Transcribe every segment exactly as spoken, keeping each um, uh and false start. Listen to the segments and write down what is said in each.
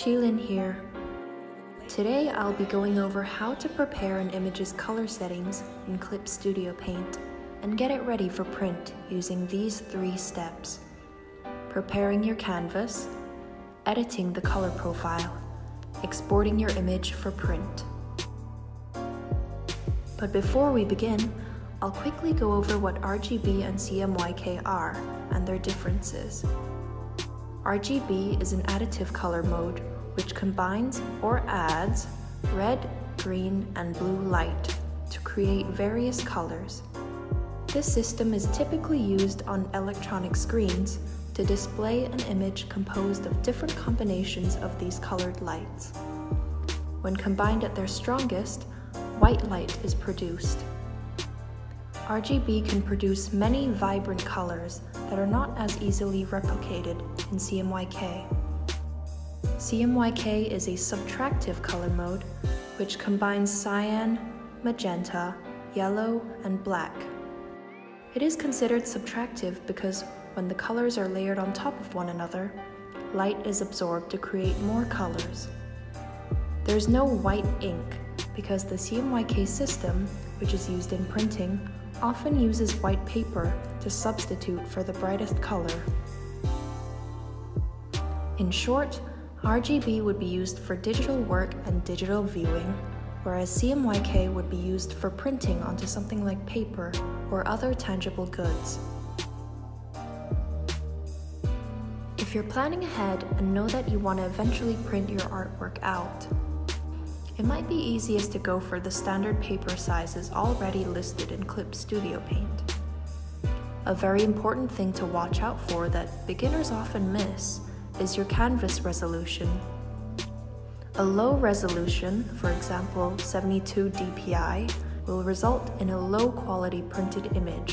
Qilin here. Today I'll be going over how to prepare an image's color settings in Clip Studio Paint and get it ready for print using these three steps: preparing your canvas, editing the color profile, exporting your image for print. But before we begin, I'll quickly go over what R G B and C M Y K are and their differences. R G B is an additive color mode which combines or adds red, green, and blue light to create various colors. This system is typically used on electronic screens to display an image composed of different combinations of these colored lights. When combined at their strongest, white light is produced. R G B can produce many vibrant colors that are not as easily replicated in C M Y K. C M Y K is a subtractive color mode which combines cyan, magenta, yellow, and black. It is considered subtractive because when the colors are layered on top of one another, light is absorbed to create more colors. There's no white ink because the C M Y K system, which is used in printing, often uses white paper to substitute for the brightest color. In short, R G B would be used for digital work and digital viewing, whereas C M Y K would be used for printing onto something like paper or other tangible goods. If you're planning ahead and know that you want to eventually print your artwork out, it might be easiest to go for the standard paper sizes already listed in Clip Studio Paint. A very important thing to watch out for that beginners often miss is your canvas resolution. A low resolution, for example seventy-two D P I, will result in a low quality printed image,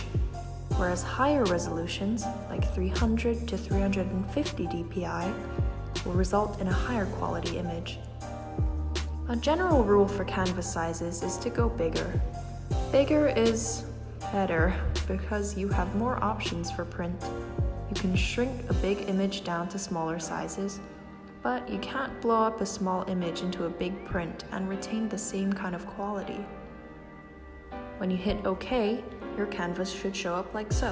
whereas higher resolutions, like three hundred to three hundred fifty D P I, will result in a higher quality image. A general rule for canvas sizes is to go bigger. Bigger is better because you have more options for print. You can shrink a big image down to smaller sizes, but you can't blow up a small image into a big print and retain the same kind of quality. When you hit OK, your canvas should show up like so.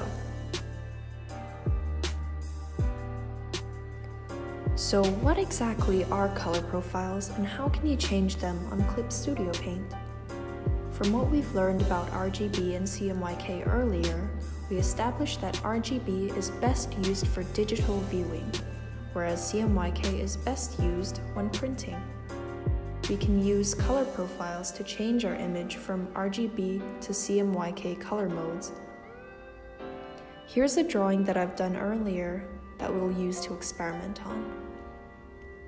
So what exactly are color profiles and how can you change them on Clip Studio Paint? From what we've learned about R G B and C M Y K earlier, we established that R G B is best used for digital viewing, whereas C M Y K is best used when printing. We can use color profiles to change our image from R G B to C M Y K color modes. Here's a drawing that I've done earlier that we'll use to experiment on.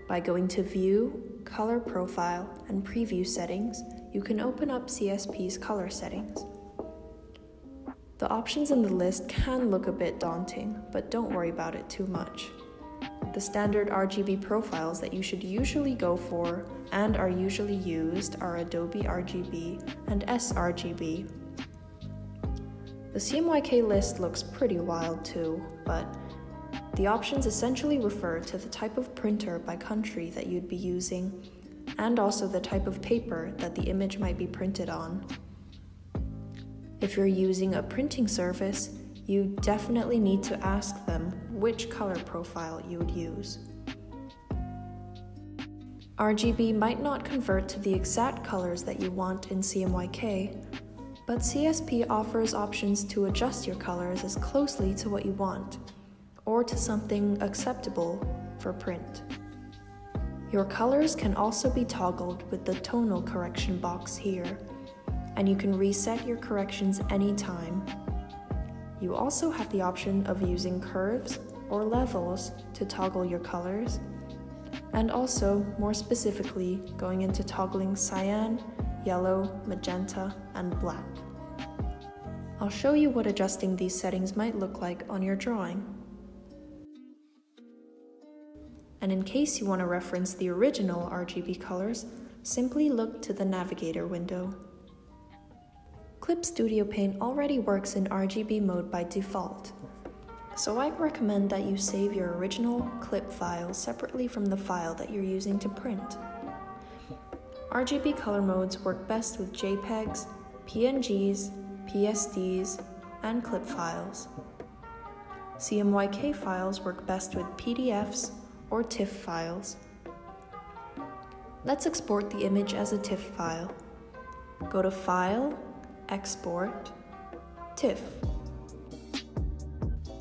By going to View, Color Profile, and Preview Settings, you can open up C S P's color settings. The options in the list can look a bit daunting, but don't worry about it too much. The standard R G B profiles that you should usually go for and are usually used are Adobe R G B and sRGB. The C M Y K list looks pretty wild too, but the options essentially refer to the type of printer by country that you'd be using and also the type of paper that the image might be printed on. If you're using a printing service, you definitely need to ask them which color profile you would use. R G B might not convert to the exact colors that you want in C M Y K, but C S P offers options to adjust your colors as closely to what you want, or to something acceptable for print. Your colors can also be toggled with the tonal correction box here, and you can reset your corrections anytime. You also have the option of using curves or levels to toggle your colors, and also, more specifically, going into toggling cyan, yellow, magenta, and black. I'll show you what adjusting these settings might look like on your drawing. And in case you want to reference the original R G B colors, simply look to the navigator window. Clip Studio Paint already works in R G B mode by default, So I recommend that you save your original clip file separately from the file that you're using to print. R G B color modes work best with JPEGs, P N Gs, P S Ds, and clip files. C M Y K files work best with P D Fs or TIFF files. Let's export the image as a TIFF file. Go to File, Export, TIFF.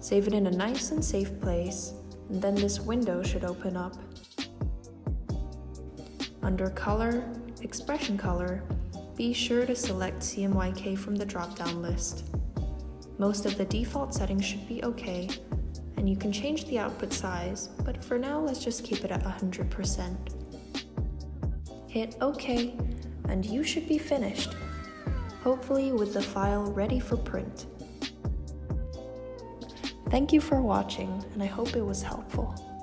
Save it in a nice and safe place, and then this window should open up. Under Color, Expression Color, be sure to select C M Y K from the drop-down list. Most of the default settings should be okay, and you can change the output size, but for now let's just keep it at one hundred percent. Hit OK, and you should be finished, hopefully with the file ready for print. Thank you for watching, and I hope it was helpful.